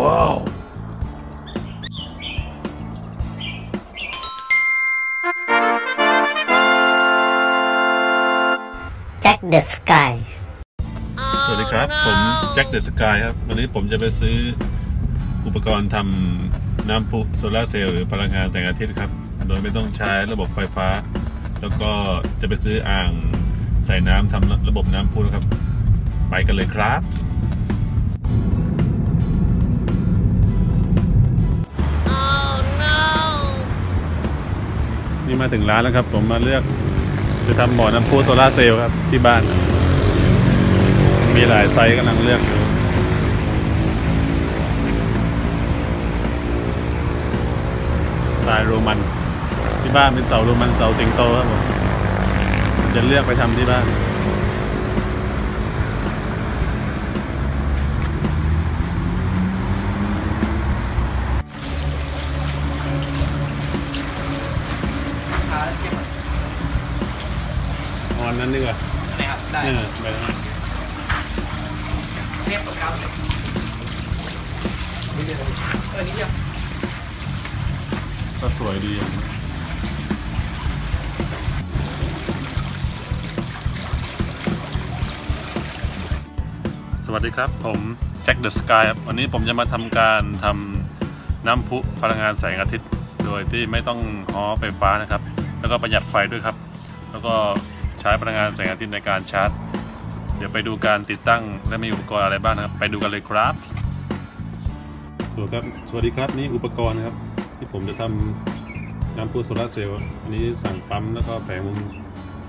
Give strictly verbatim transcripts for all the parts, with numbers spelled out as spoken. Whoa. Jack the Sky สวัสดีครับผม Jack the Sky ครับวันนี้ผมจะไปซื้ออุปกรณ์ทำน้ำพุโซลาร์เซลล์หรือพลังงานแสงอาทิตย์ครับโดยไม่ต้องใช้ระบบไฟฟ้าแล้วก็จะไปซื้ออ่างใส่น้ำทำระบบน้ำพุนะครับไปกันเลยครับนี่มาถึงร้านแล้วครับผมมาเลือกจะทำบ่อน้ำพุโซลาร์เซลล์ครับที่บ้านมีหลายไซส์กำลังเลือกอยู่สไตล์โรมันที่บ้านเป็นเสาโรมันเสาสิงโตครับผมจะเลือกไปทำที่บ้านอันนั้นดีกว่าได้ครับได้ไปแล้วเรียบครับเออนี่เดียวก็สวยดีสวัสดีครับผมแจ็คเดอะสกายครับวันนี้ผมจะมาทำการทำน้ำพุพลังงานแสงอาทิตย์โดยที่ไม่ต้องฮ้อไฟฟ้านะครับแล้วก็ประหยัดไฟด้วยครับแล้วก็ใช้พลังงานแสงอาทิตย์ในการชาร์จเดี๋ยวไปดูการติดตั้งและมีอุปกรณ์อะไรบ้างนะครับไปดูกันเลยครับสวัสดีครับสวัสดีครับนี่อุปกรณ์นะครับที่ผมจะทำน้ำพุโซลาร์เซลล์อันนี้สั่งปั๊มแล้วก็แผงมุม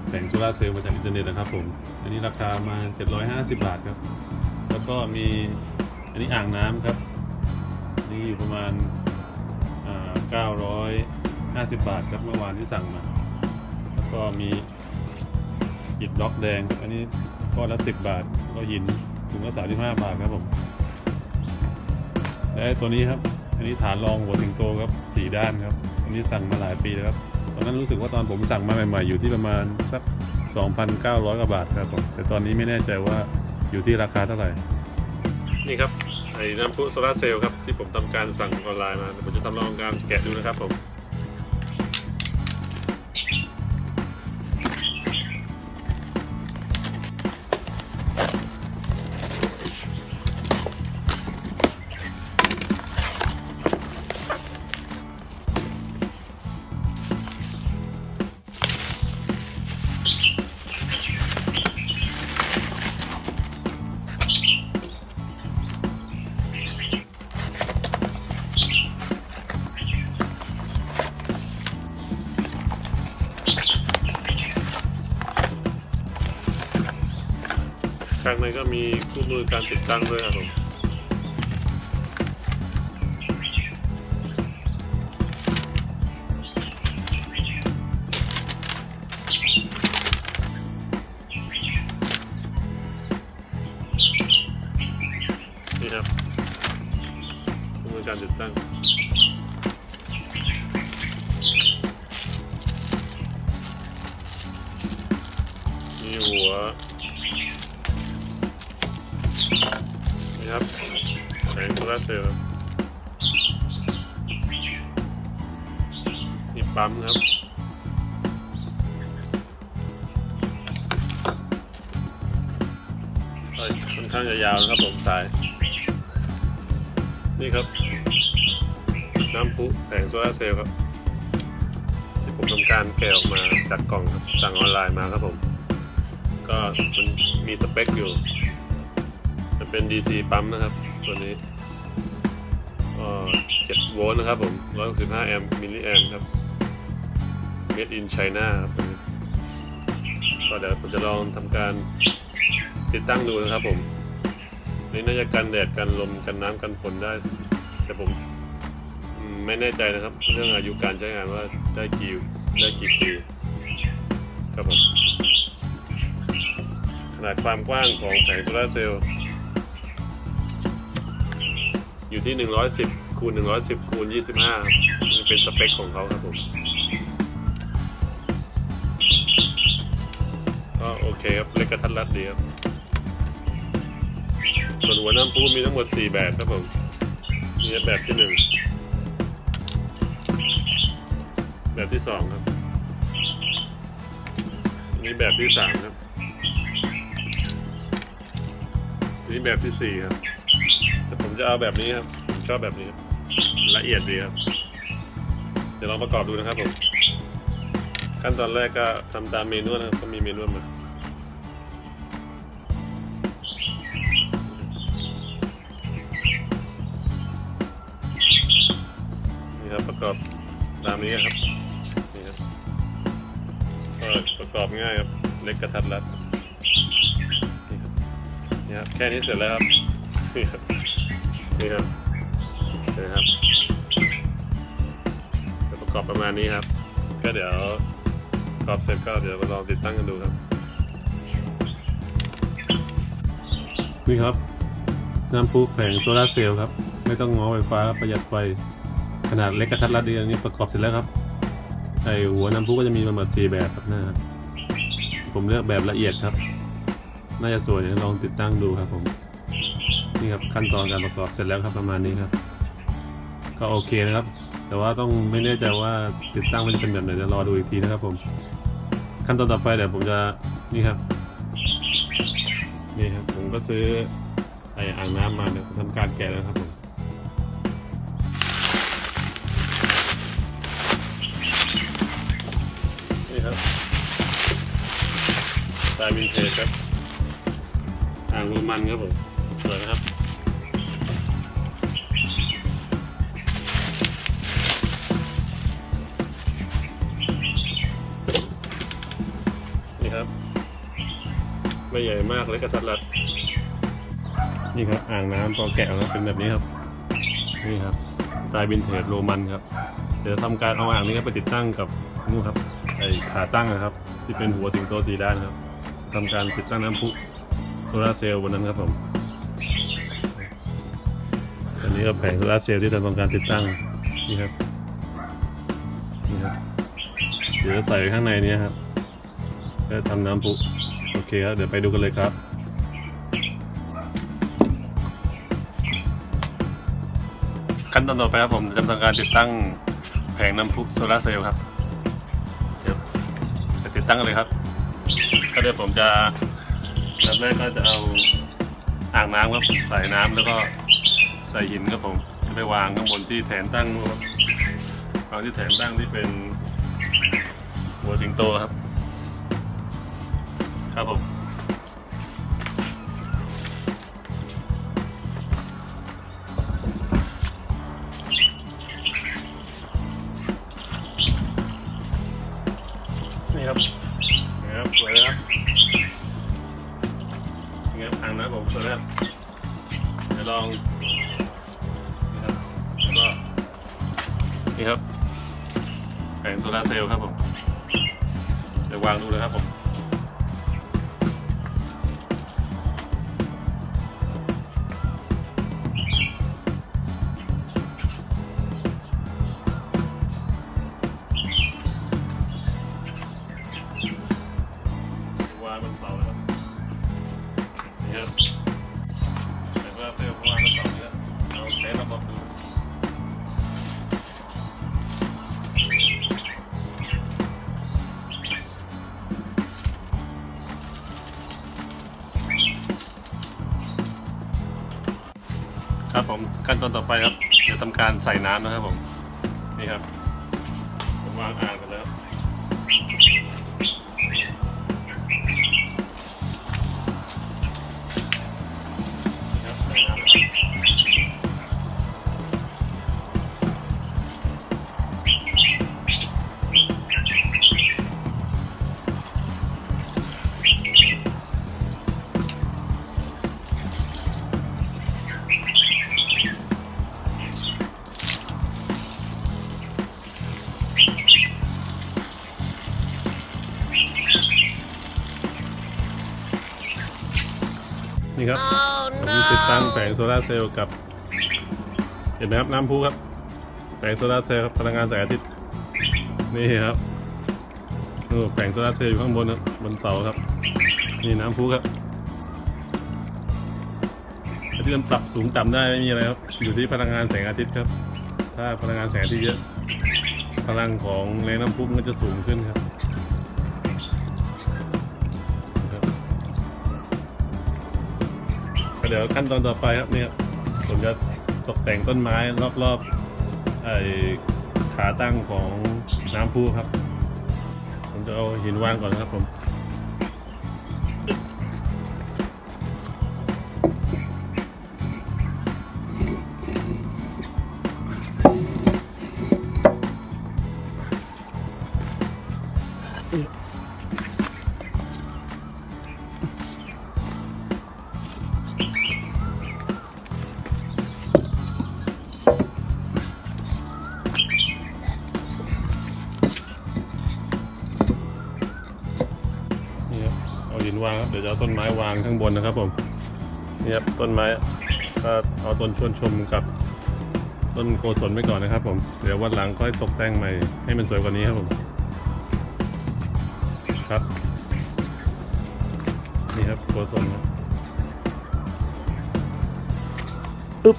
แผงโซลาร์เซลล์มาจากอินเทอร์เน็ตนะครับผมอันนี้ราคามาเจ็ดร้อยห้าสิบบาทครับแล้วก็มีอันนี้อ่างน้ำครับนี่อยู่ประมาณเก้าร้อยห้าสิบบาทครับเมื่อวานที่สั่งมาแล้วก็มีอิฐบล็อกแดงอันนี้ก้อนละสิบบาทก็หินถุงละสามสิบห้าบาทครับผมและตัวนี้ครับอันนี้ฐานรองหัวสิงโตครับสี่ด้านครับอันนี้สั่งมาหลายปีแล้วครับตอนนั้นรู้สึกว่าตอนผมสั่งมาใหม่ๆอยู่ที่ประมาณสัก สองพันเก้าร้อยกว่าบาทครับผมแต่ตอนนี้ไม่แน่ใจว่าอยู่ที่ราคาเท่าไหร่นี่ครับไอ้น้ำพุโซลาร์เซลล์ครับที่ผมทำการสั่งออนไลน์มาผมจะทำลองการแกะดูนะครับผมข้างในก็มีคู่มือการติดตั้งด้วยครับผมนี่ครับคู่มือการติดตั้งมีหัวครับแผงโซลาร์เซลล์มีปั๊มครับค่อนข้างจะยาวนะครับผมสายนี่ครับน้ำพุแผงโซลาร์เซลล์ครับที่ผมทำการแกะออกมาจากกล่องครับสั่งออนไลน์มาครับผมก็มันมีสเปคอยู่จะเป็น ดี ซี ปั๊มนะครับตัวนี้ก็เจ็ดโวลต์นะครับผมหนึ่งร้อยหกสิบห้าแอมป์มิลลิแอมป์ครับ Made in China ครับก็เดี๋ยวผมจะลองทำการติดตั้งดูนะครับผมนี่น่าจะกันแดดกันลมกันน้ำกันฝนได้แต่ผมไม่แน่ใจนะครับเรื่องอายุการใช้งานว่าได้กี่ได้กี่ปีครับผมขนาดความกว้างของแผงโซลาร์เซลล์อยู่ที่หนึ่งร้อยสิบคูณหนึ่งร้อยสิบคูณยี่สิบห้านี่เป็นสเปคของเขาครับผมก็โอเคครับเล็กกระทัดรัดดีครับส่วนหัวน้ำพุมีทั้งหมดสี่แบบครับผม นี่แบบที่หนึ่งแบบที่สองครับนี่แบบที่สามครับนี่แบบที่สี่ครับแต่ผมจะเอาแบบนี้ครับผมชอบแบบนี้ครับละเอียดดีครับเดี๋ยวลองประกอบดูนะครับผมขั้นตอนแรกก็ทำตามเมนูนะครับก็มีเมนูมานี่ครับประกอบตามนี้ครับนี่ครับประกอบง่ายครับเล็กกระทัดรัดนี่ครับแค่นี้เสร็จแล้วครับนี่ครับนี่ครับเห็นไหมครับจะประกอบประมาณนี้ครับก็เดี๋ยวกรอบเสร็จก็เดี๋ยวมาลองติดตั้งกันดูครับนี่ครับน้ำพุแผงโซลาร์เซลล์ครับไม่ต้องง้อไฟฟ้าประหยัดไฟขนาดเล็กกระทัดรัดดีอันนี้ประกอบเสร็จแล้วครับไอหัวน้ำพุก็จะมีประมาณสี่แบบครับนะครับผมเลือกแบบละเอียดครับน่าจะสวยเดี๋ยวลองติดตั้งดูครับผมนี่ครับขั้นตอนการประกอบเสร็จแล้วครับประมาณนี้ครับก็โอเคนะครับแต่ว่าต้องไม่แน่ใจว่าติดตั้งมันจะเป็นแบบไหนจะรอดูอีกทีนะครับผมขั้นตอนต่อไปเดี๋ยวผมจะนี่ครับนี่ครับผมก็ซื้อไอ้อ่างน้ำมาเดี๋ยวทำการแกะแล้วครับผมนี่ครับสายวินเทจครับอ่างรูมันครับผมสวยนะครับนี่ครับไม่ใหญ่มากเลยกระทัดรัดนี่ครับอ่างน้ำพอแกะออกมาเป็นแบบนี้ครับนี่ครับสไตล์วินเทจโรมันครับเดี๋ยวทำการเอาอ่างนี้ไปติดตั้งกับนู่นครับไอขาตั้งนะครับที่เป็นหัวสิงโตสีด้านครับทำการติดตั้งน้ำพุโซลาร์เซลล์บนนั้นครับผมอันนี้ก็แผงโซลาร์เซลล์ที่ทำการติดตั้งนี่ครับนี่ครับเดี๋ยวใส่ข้างในนี้ครับจะทำน้ำพุโอเคครับเดี๋ยวไปดูกันเลยครับขั้นตอนต่อไปครับผมจะทำการติดตั้งแผงน้ำพุโซลาร์เซลล์ครับเดี๋ยวจะติดตั้งกันเลยครับก็เดี๋ยวผมจะแบบแรกก็จะเอาอ่างน้ำครับใส่น้ำแล้วก็ใส่หินครับผมจะไปวางข้างบนที่แถนตั้งครับวางที่แถนตั้งที่เป็นหัวสิงโตครับครับผมนี่ครับนี่ครับสวยครับนี่ครับอ่างน้ำผมสวยครับเดี๋ยวลองนี่ครับแล้วก็นี่ครับแผงโซลาร์เซลล์ครับผมเดี๋ยววางดูเลยครับผมมันเสาครับนี่ครับแต่ว่าเซลล์วางมันเสาเนี่ยเราใช้ระบบดูครับผมขั้นตอนต่อไปครับเดี๋ยวทำการใส่น้ำนะครับผมนี่ครับผมวางอ่างกันแล้วนี่ครับ oh, no. ผมติดตั้งแผงโซลาร์เซลล์กับเห็นไหมครับน้ำพุครับแผงโซลาร์เซลล์พลังงานแสงอาทิตย์นี่ครับแผงโซลาร์เซลล์อยู่ข้างบนครับบนเสาครับนี่น้ำพุครับ ลื่อนปรับสูงต่ำได้ไม่มีอะไรครับอยู่ที่พลังงานแสงอาทิตย์ครับถ้าพลังงานแสงอาทิตย์เยอะพลังของแรงน้ำพุมันจะสูงขึ้นครับเดี๋ยวขั้นตอนต่อไปครับเนี่ยผมจะตกแต่งต้นไม้รอบๆไอ้ขาตั้งของน้ำพุครับผมจะเอาหินวางก่อนครับผมวางครับเดี๋ยวจะเอาต้นไม้วางข้างบนนะครับผมนี่ครับต้นไม้ก็เอาต้นชวนชมกับต้นโกศลไปก่อนนะครับผมเดี๋ยววันหลังค่อยตกแต่งใหม่ให้มันสวยกว่านี้ครับผมครับนี่ครับโกศลอึ๊บ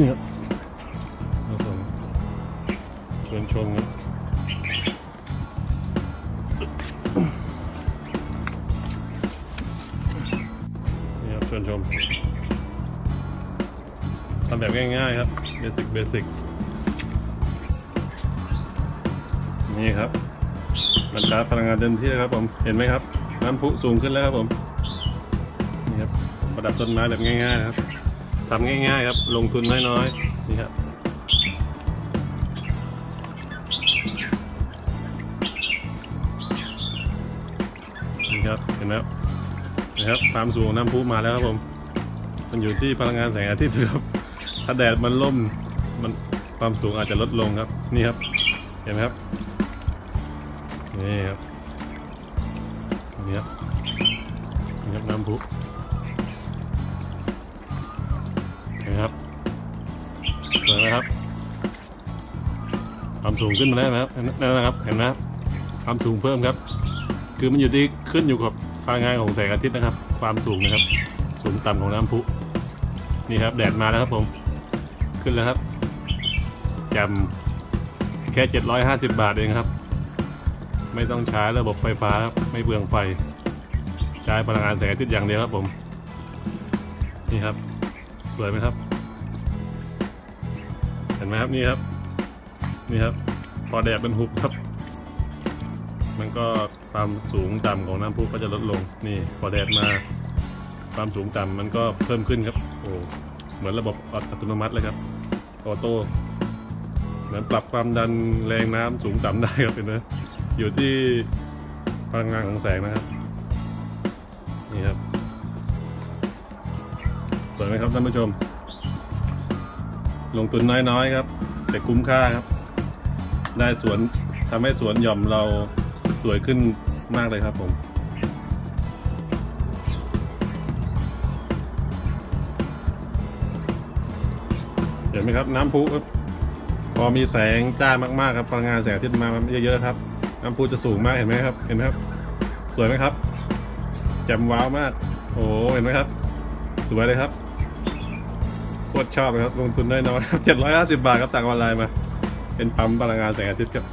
นี่ครับชวนชมครับนี่ครับชวนชมทำแบบง่ายๆครับเบสิกเบสิกนี่ครับบรรดาพลังงานเต็มที่ครับผมเห็นไหมครับน้ำพุสูงขึ้นแล้วครับผมนี่ครับประดับต้นไม้แบบง่ายๆครับทำง่ายๆครับลงทุนน้อยๆนี่ครับนี่ครับเห็นไหมครับนะครับความสูงน้ำพุมาแล้วครับผมมันอยู่ที่พลังงานแสงอาทิตย์ครับถ้าแดดมันล่มมันความสูงอาจจะลดลงครับนี่ครับเห็นไหมครับนี่ครับนี่ครับนี่ครับน้ำพุครับสวยนะครับความสูงขึ้นมาแล้วนะครับนั่นนะครับเห็นไหมครับความสูงเพิ่มครับคือมันอยู่ที่ขึ้นอยู่กับพลังงานของแสงอาทิตย์นะครับความสูงนะครับสูงต่ำของน้ำพุนี่ครับแดดมาแล้วครับผมขึ้นแล้วครับจำแค่เจ็ดร้อยห้าสิบบาทเองครับไม่ต้องใช้ระบบไฟฟ้าครับไม่เปลืองไฟใช้พลังงานแสงอาทิตย์อย่างเดียวครับผมนี่ครับสวยไหมครับเห็นไหมครับนี่ครับนี่ครับพอแดดเป็นหุบครับมันก็ความสูงต่ำของน้ำพุก็จะลดลงนี่พอแดดมาความสูงต่ำมันก็เพิ่มขึ้นครับโอ้เหมือนระบบอัตโนมัติเลยครับออโต้เหมือนปรับความดันแรงน้ำสูงต่ำได้ครับเห็นไหมอยู่ที่พลังงานของแสงนะครับนี่ครับสวยไหมครับท่านผู้ชมลงทุนน้อยๆครับแต่คุ้มค่าครับได้สวนทำให้สวนหย่อมเราสวยขึ้นมากเลยครับผมเห็นไหมครับน้ำพุพอมีแสงจ้ามากๆครับพลังงานแสงอาทิตย์มาเยอะๆครับน้ำพุจะสูงมากเห็นไหมครับเห็นไหมครับสวยไหมครับแจ่มว้าวมากโอ้เห็นไหมครับสวยเลยครับโคตรชอบนะครับลงทุนได้น้อยครับเจ็ดร้อยห้าสิบบาทครับสั่งออนไลน์มาเป็นปั๊มพลังงานแสงอาทิตย์ครับ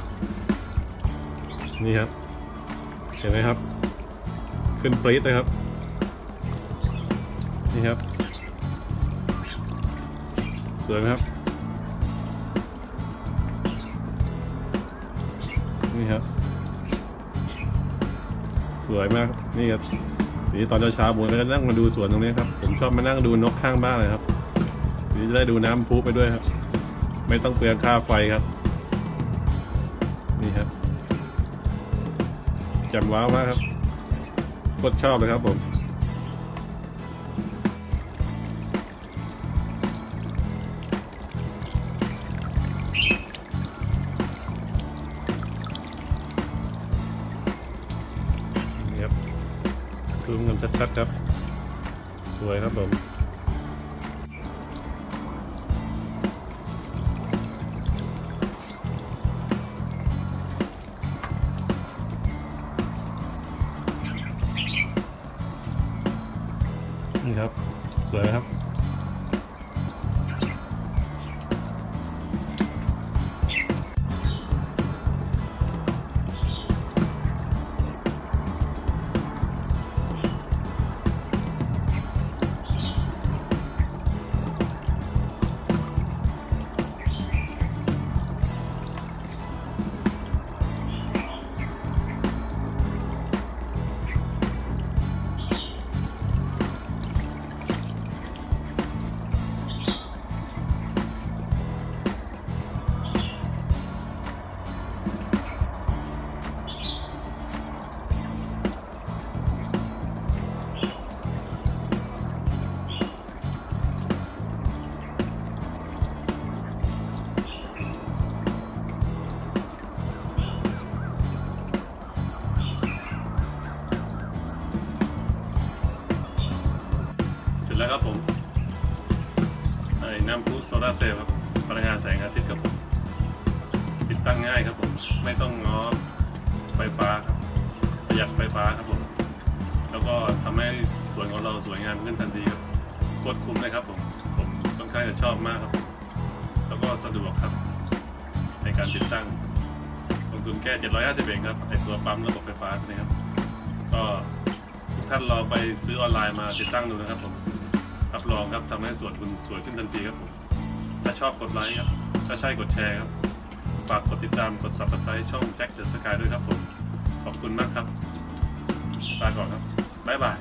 นี่ครับเห็นไหมครับขึ้นปรี๊ดเลยครับนี่ครับสวยไหมครับนี่ครับสวยมากนี่ครับสีตอนเช้าๆผมก็นั่งมาดูสวนตรงนี้ครับผมชอบมานั่งดูนกข้างบ้านเลยครับจะได้ดูน้ำพุไปด้วยครับไม่ต้องเปลืองค่าไฟครับนี่ครับแจ่มว้าวมากครับโคตรชอบเลยครับผมนี่ครับซูมกันชัดๆครับ สวยครับผมนี่ครับสวยครับแล้วครับผมน้ำพุโซลาร์เซลล์ครับพลังงานแสงอาทิตย์ครับผมติดตั้งง่ายครับผมไม่ต้องง้อไฟฟ้าครับประหยัดไฟฟ้าครับผมแล้วก็ทำให้สวนของเราสวยงามขึ้นทันทีครับโคตรคุ้มเลยครับผมผมค่อนข้างจะชอบมากครับแล้วก็สะดวกครับในการติดตั้งลงทุนแค่เจ็ดร้อยห้าสิบเองครับในตัวปั๊มระบบไฟฟ้านี่ครับก็ทุกท่านรอไปซื้อออนไลน์มาติดตั้งดูนะครับผมรับรองครับทำให้สวนคุณสวยขึ้นทันทีครับผมถ้าชอบกดไลค์ครับถ้าใช่กดแชร์ครับฝากกดติดตามกด ซับสไครบ์ ช่อง แจ็คเดอะสกาย ด้วยครับผมขอบคุณมากครับลาก่อนครับบ๊ายบาย